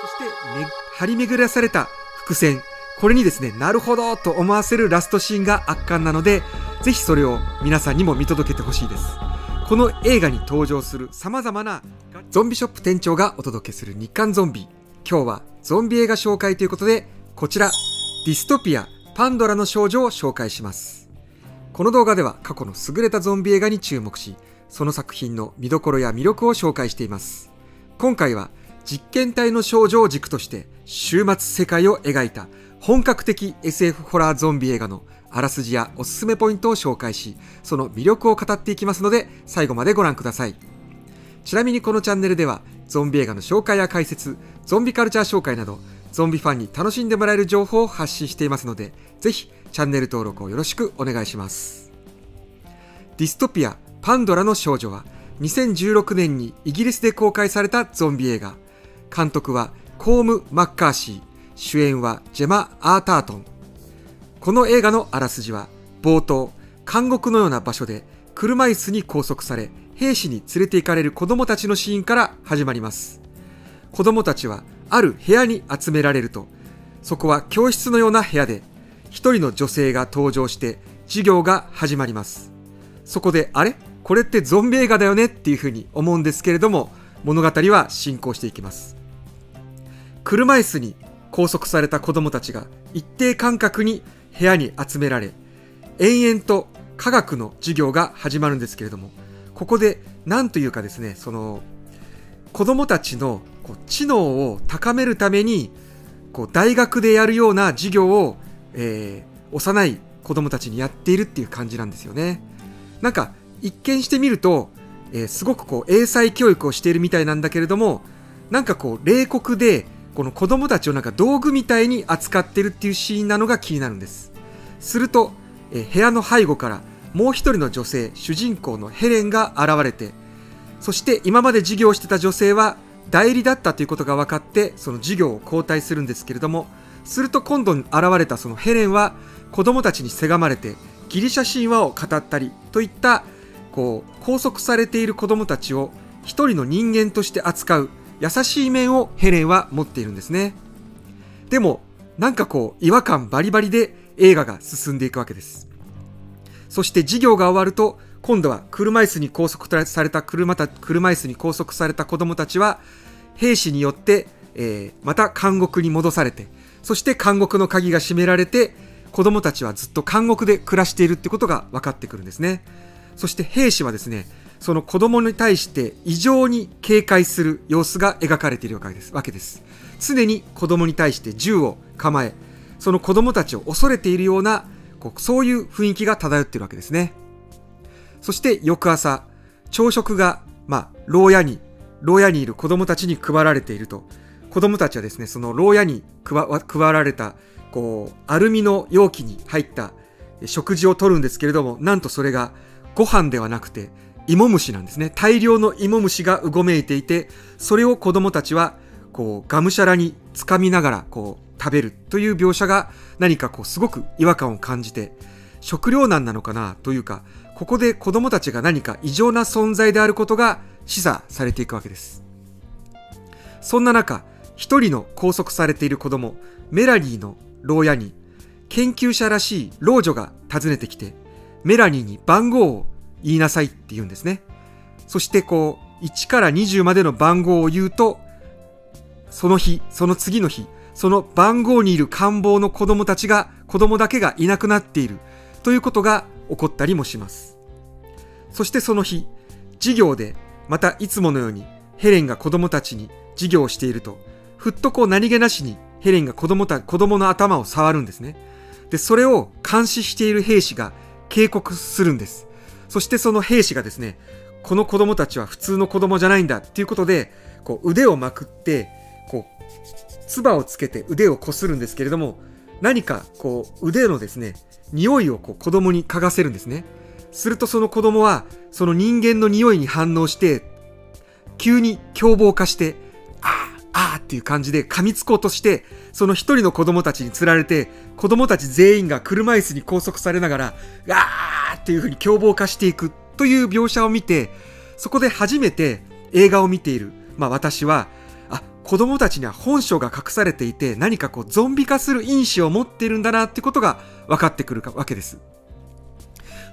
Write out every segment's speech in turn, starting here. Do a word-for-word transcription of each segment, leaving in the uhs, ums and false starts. そして、ね、張り巡らされた伏線、これにですね、なるほどと思わせるラストシーンが圧巻なので、ぜひそれを皆さんにも見届けてほしいです。この映画に登場するさまざまなゾンビショップ店長がお届けする日刊ゾンビ。今日はゾンビ映画紹介ということで、こちらディストピアパンドラの少女を紹介します。この動画では過去の優れたゾンビ映画に注目し、その作品の見どころや魅力を紹介しています。今回は実験体の少女を軸として終末世界を描いた本格的 エスエフ ホラーゾンビ映画のあらすじやおすすめポイントを紹介し、その魅力を語っていきますので、最後までご覧ください。ちなみにこのチャンネルではゾンビ映画の紹介や解説、ゾンビカルチャー紹介など、ゾンビファンに楽しんでもらえる情報を発信していますので、ぜひチャンネル登録をよろしくお願いします。ディストピアパンドラの少女はにせんじゅうろくねんにイギリスで公開されたゾンビ映画。監督はコーム・マッカーシー、主演はジェマ・アータートン。この映画のあらすじは、冒頭、監獄のような場所で車椅子に拘束され、兵士に連れて行かれる子供たちのシーンから始まります。子供たちはある部屋に集められると、そこは教室のような部屋で、一人の女性が登場して授業が始まります。そこで、あれこれってゾンビ映画だよねっていうふうに思うんですけれども、物語は進行していきます。車椅子に拘束された子供たちが一定間隔に部屋に集められ、延々と科学の授業が始まるんですけれども、ここで何というかですね、その子供たちのこう知能を高めるために、こう大学でやるような授業を、えー、幼い子供たちにやっているっていう感じなんですよね。なんか一見してみると、えー、すごくこう英才教育をしているみたいなんだけれども、なんかこう冷酷で、この子供たちをなんか道具みたいに扱ってるっていうシーンなのが気になるんです。すると、え部屋の背後からもう一人の女性、主人公のヘレンが現れて、そして今まで授業をしてた女性は代理だったということが分かって、その授業を交代するんですけれども、すると今度現れたそのヘレンは子供たちにせがまれて、ギリシャ神話を語ったりといった、こう拘束されている子供たちを一人の人間として扱う優しい面をヘレンは持っているんですね。でもなんかこう違和感バリバリで映画が進んでいくわけです。そして授業が終わると、今度は車椅子に拘束された車た車椅子に拘束された子どもたちは兵士によって、えー、また監獄に戻されて、そして監獄の鍵が閉められて、子どもたちはずっと監獄で暮らしているってことが分かってくるんですね。そして兵士はですね、その子供に対して異常に警戒する様子が描かれているわけです。常に子供に対して銃を構え、その子供たちを恐れているような、こうそういう雰囲気が漂っているわけですね。そして翌朝、朝食が、まあ、牢屋に牢屋にいる子供たちに配られていると、子供たちはですね、その牢屋に配られたこうアルミの容器に入った食事を取るんですけれども、なんとそれがご飯ではなくて芋虫なんですね。大量の芋虫がうごめいていて、それを子供たちはこうがむしゃらにつかみながらこう食べるという描写が、何かこうすごく違和感を感じて、食糧難なのかなというか、ここで子供たちが何か異常な存在であることが示唆されていくわけです。そんな中、一人の拘束されている子供メラニーの牢屋に研究者らしい老女が訪ねてきて、メラニーに番号を言いなさいって言うんですね。そしてこういちからにじゅうまでの番号を言うと、その日、その次の日、その番号にいる官房の子供たちが、子供だけがいなくなっているということが起こったりもします。そしてその日、授業でまたいつものようにヘレンが子供たちに授業をしていると、ふっとこう何気なしにヘレンが子供た、子供の頭を触るんですね。で、それを監視している兵士が警告するんです。そしてその兵士がですね、この子供たちは普通の子供じゃないんだっていうことで、こう腕をまくって、こう、唾をつけて腕をこするんですけれども、何かこう腕のですね、匂いをこう子供に嗅がせるんですね。するとその子供は、その人間の匂いに反応して、急に凶暴化して、あーあーっていう感じで噛みつこうとして、その一人の子供たちに釣られて、子供たち全員が車椅子に拘束されながら、あーっていう風に凶暴化していくという描写を見て、そこで初めて映画を見ている、まあ、私は、あ、子供たちには本性が隠されていて、何かこうゾンビ化する因子を持っているんだなってことが分かってくるわけです。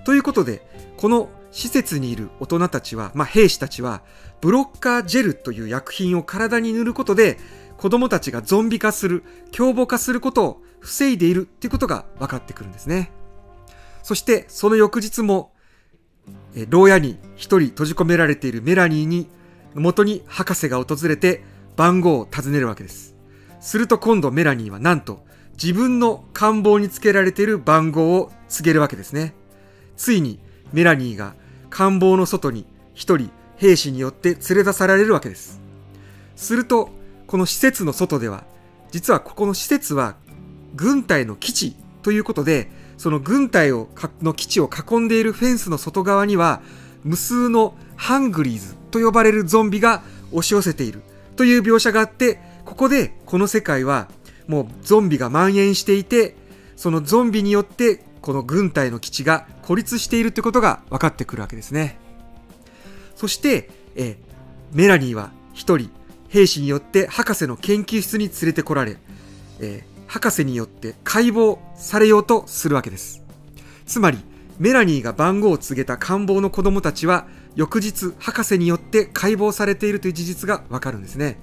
ということで、この施設にいる大人たちは、まあ、兵士たちは、ブロッカージェルという薬品を体に塗ることで、子供たちがゾンビ化する、凶暴化することを防いでいるっていうことが分かってくるんですね。そして、その翌日も、え牢屋に一人閉じ込められているメラニーに、元に博士が訪れて、番号を尋ねるわけです。すると今度メラニーはなんと自分の官房につけられている番号を告げるわけですね。ついにメラニーが官房の外に一人兵士によって連れ出されるわけです。するとこの施設の外では、実はここの施設は軍隊の基地ということで、その軍隊をの基地を囲んでいるフェンスの外側には無数のハングリーズと呼ばれるゾンビが押し寄せている。という描写があって、ここでこの世界はもうゾンビが蔓延していて、そのゾンビによってこの軍隊の基地が孤立しているということが分かってくるわけですね。そして、えメラニーは一人兵士によって博士の研究室に連れてこられ、え博士によって解剖されようとするわけです。つまり、メラニーが番号を告げた官房の子供たちは、翌日博士によって解剖されているという事実がわかるんですね。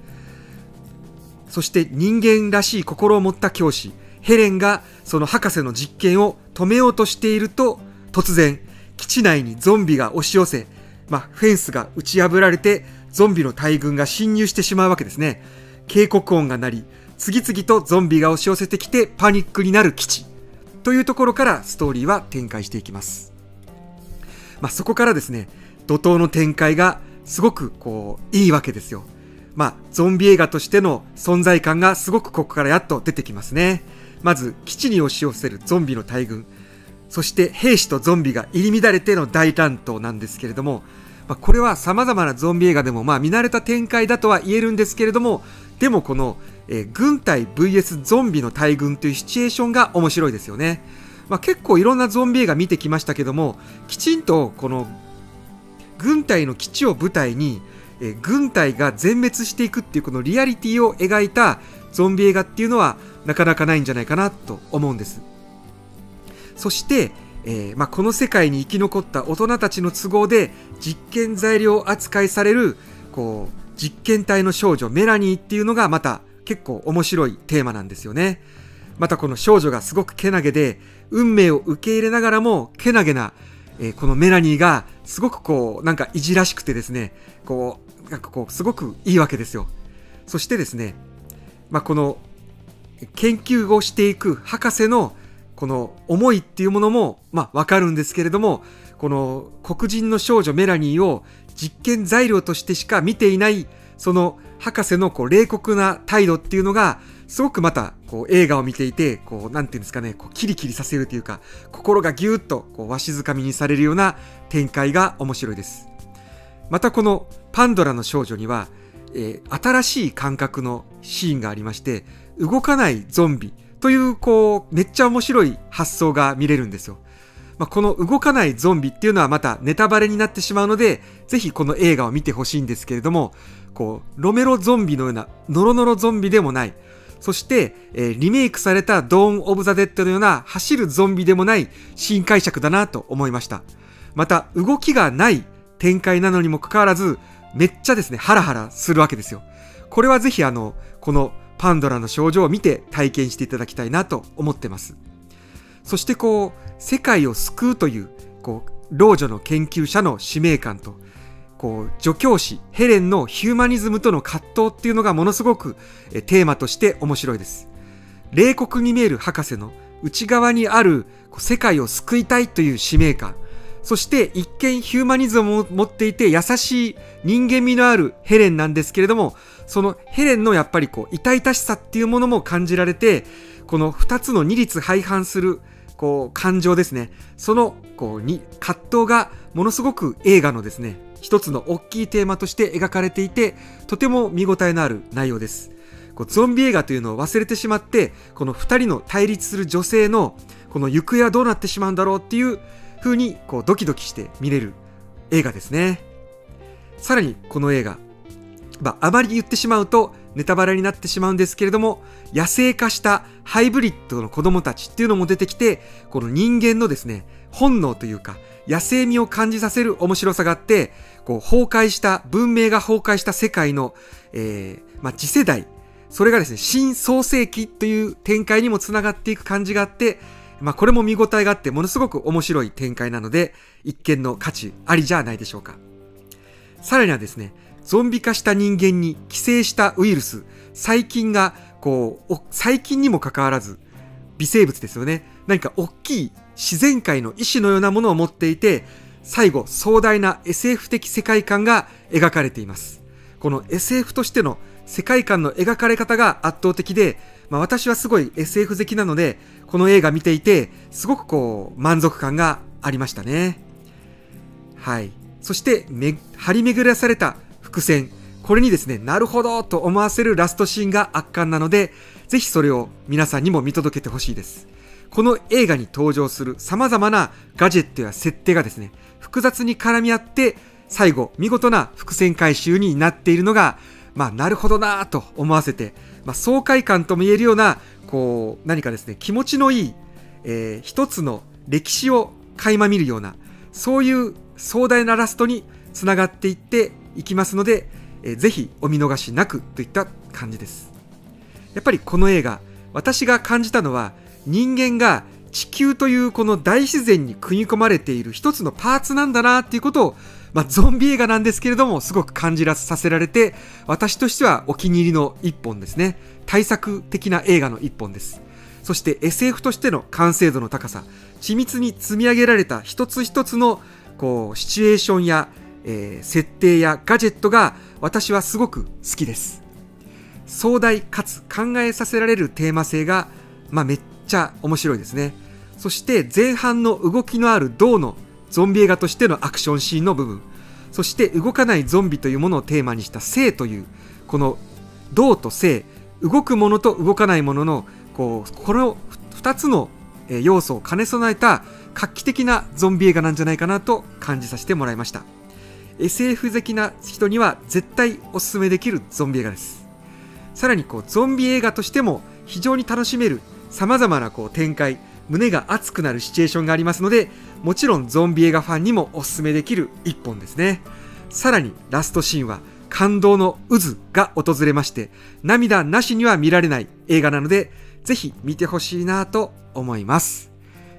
そして人間らしい心を持った教師ヘレンがその博士の実験を止めようとしていると、突然基地内にゾンビが押し寄せ、まあ、フェンスが打ち破られてゾンビの大群が侵入してしまうわけですね。警告音が鳴り、次々とゾンビが押し寄せてきてパニックになる基地というところからストーリーは展開していきます。まあ、そこからですね、怒涛の展開がすごくこういいわけですよ。まあ、ゾンビ映画としての存在感がすごくここからやっと出てきますね。まず基地に押し寄せるゾンビの大群、そして兵士とゾンビが入り乱れての大乱闘なんですけれども、まあ、これはさまざまなゾンビ映画でもまあ見慣れた展開だとは言えるんですけれども、でもこの、えー、軍隊 ブイエス ゾンビの大群というシチュエーションが面白いですよね。まあ、結構いろんなゾンビ映画見てきましたけども、きちんとこの軍隊の基地を舞台に、え軍隊が全滅していくっていうこのリアリティを描いたゾンビ映画っていうのはなかなかないんじゃないかなと思うんです。そして、えーまあ、この世界に生き残った大人たちの都合で実験材料扱いされるこう実験体の少女メラニーっていうのがまた結構面白いテーマなんですよね。またこの少女がすごくけなげで、運命を受け入れながらもけなげなえこのメラニーがすごくこうなんかいじらしくてですね、こうなんかこうすごくいいわけですよ。そしてですね、まあ、この研究をしていく博士のこの思いっていうものもまあわかるんですけれども、この黒人の少女メラニーを実験材料としてしか見ていないその博士のこう冷酷な態度っていうのがすごくまたこう映画を見ていて、こうなんていうんですかね、こうキリキリさせるというか、心がぎゅーっとこうわしづかみにされるような展開が面白いです。またこのパンドラの少女には、えー、新しい感覚のシーンがありまして、動かないゾンビというこうめっちゃ面白い発想が見れるんですよ。まあ、この動かないゾンビっていうのはまたネタバレになってしまうので、ぜひこの映画を見てほしいんですけれども、こうロメロゾンビのようなノロノロゾンビでもない、そして、えー、リメイクされたドーン・オブ・ザ・デッドのような走るゾンビでもない新解釈だなと思いました。また、動きがない展開なのにもかかわらず、めっちゃですね、ハラハラするわけですよ。これはぜひあの、このパンドラの少女を見て体験していただきたいなと思ってます。そしてこう、世界を救うという、こう、老女の研究者の使命感と、こう助教師ヘレンのヒューマニズムとの葛藤っていうのがものすごくえテーマとして面白いです。冷酷に見える博士の内側にある世界を救いたいという使命感、そして一見ヒューマニズムを持っていて優しい人間味のあるヘレンなんですけれども、そのヘレンのやっぱりこう痛々しさっていうものも感じられて、このふたつの二律背反するこう感情ですね、そのこうに葛藤がものすごく映画のですね一つの大きいテーマとして描かれていて、とても見応えのある内容です。こうゾンビ映画というのを忘れてしまって、このふたりの対立する女性のこの行方はどうなってしまうんだろうっていう風にこうドキドキして見れる映画ですね。さらにこの映画まあ、あまり言ってしまうとネタバレになってしまうんですけれども、野生化したハイブリッドの子供たちっていうのも出てきて、この人間のですね、本能というか野生味を感じさせる面白さがあって、こう崩壊した文明が崩壊した世界の、えーまあ、次世代、それがですね、新創世紀という展開にもつながっていく感じがあって、まあ、これも見応えがあってものすごく面白い展開なので、一見の価値ありじゃないでしょうか。さらにはですね、ゾンビ化した人間に寄生したウイルス、細菌がこう細菌にもかかわらず微生物ですよね、何か大きい自然界の意志のようなものを持っていて、最後壮大な エスエフ 的世界観が描かれています。この エスエフ としての世界観の描かれ方が圧倒的で、まあ、私はすごい エスエフ 好きなのでこの映画見ていてすごくこう満足感がありましたね。はい。そしてめ張り巡らされた伏線、これにですね、なるほどと思わせるラストシーンが圧巻なので、ぜひそれを皆さんにも見届けてほしいです。この映画に登場するさまざまなガジェットや設定がですね、複雑に絡み合って最後見事な伏線回収になっているのが、まあ、なるほどなぁと思わせて、まあ、爽快感とも言えるようなこう何かですね、気持ちのいい、えー、一つの歴史を垣間見るような、そういう壮大なラストにつながっていっていきますので、えー、ぜひお見逃しなくといった感じです。やっぱりこの映画、私が感じたのは、人間が地球というこの大自然に組み込まれている一つのパーツなんだなっていうことを、まあ、ゾンビ映画なんですけれどもすごく感じさせられて、私としてはお気に入りの一本ですね。大作的な映画の一本です。そして エスエフ としての完成度の高さ、緻密に積み上げられた一つ一つのこうシチュエーションや、えー、設定やガジェットが私はすごく好きです。壮大かつ考えさせられるテーマ性が、まあ、めっちゃ面白いですね。そして前半の動きのある銅のゾンビ映画としてのアクションシーンの部分、そして動かないゾンビというものをテーマにした生という、この動と生、動くものと動かないもののこうこのふたつの要素を兼ね備えた画期的なゾンビ映画なんじゃないかなと感じさせてもらいました。 エスエフ 好きな人には絶対おすすめできるゾンビ映画です。さらにこうゾンビ映画としても非常に楽しめるさまざまなこう展開、胸が熱くなるシチュエーションがありますので、もちろんゾンビ映画ファンにもおすすめできる一本ですね。さらにラストシーンは感動の渦が訪れまして、涙なしには見られない映画なので、ぜひ見てほしいなと思います。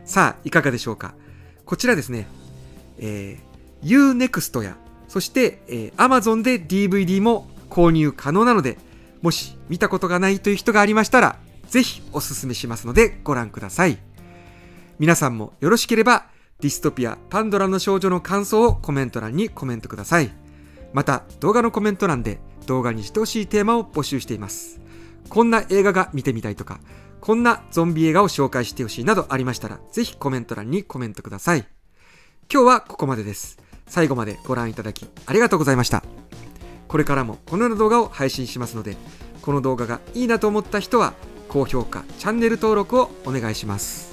さあいかがでしょうか。こちらですね、えー、ユーネクスト やそして、えー、アマゾン で ディーブイディー も購入可能なので、もし見たことがないという人がありましたらぜひおすすめしますのでご覧ください。皆さんもよろしければディストピアパンドラの少女の感想をコメント欄にコメントください。また動画のコメント欄で動画にしてほしいテーマを募集しています。こんな映画が見てみたいとか、こんなゾンビ映画を紹介してほしいなどありましたら、ぜひコメント欄にコメントください。今日はここまでです。最後までご覧いただきありがとうございました。これからもこのような動画を配信しますので、この動画がいいなと思った人は高評価、チャンネル登録をお願いします。